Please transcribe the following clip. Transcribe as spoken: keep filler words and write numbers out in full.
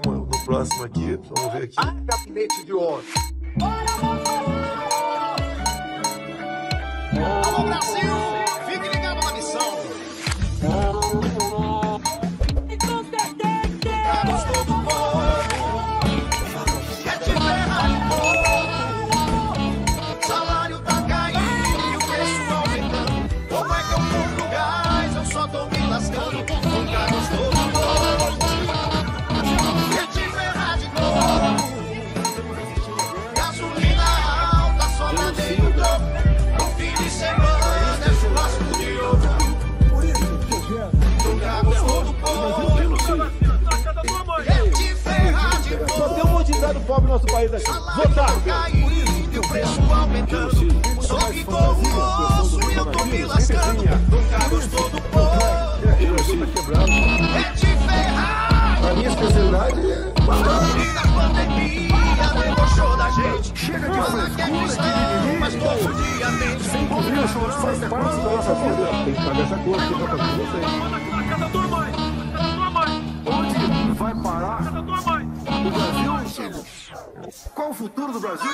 Vamos no próximo aqui, vamos ver aqui. Ah, gabinete de ouro. Alô, Brasil, fique ligado na missão. Caros do povo, é de terra de povo. Salário tá caindo e o preço tá aumentando. Como é que eu compro gás? Eu só tô me lascando. Com caros do povo, é de terra de povo. Gasolina alta, só mandei o dobro. Só tem um monte de dado pobre no nosso país aqui. Votar! E o preço aumentando. Só ficou o osso e eu tô me lascando. Com carros todo povo. É de ferrar! A minha especialidade é... E na pandemia debochou da gente. Chega de frescura, que cristão, mas confundia a mente. Sem poder chorando, faz parte da nossa vida. Tem que pagar essa coisa que eu tô fazendo com vocês. Manda aqui na casa da tua mãe! Na casa da tua mãe! Onde vai parar? Na casa da tua mãe! O Brasil, qual o futuro do Brasil?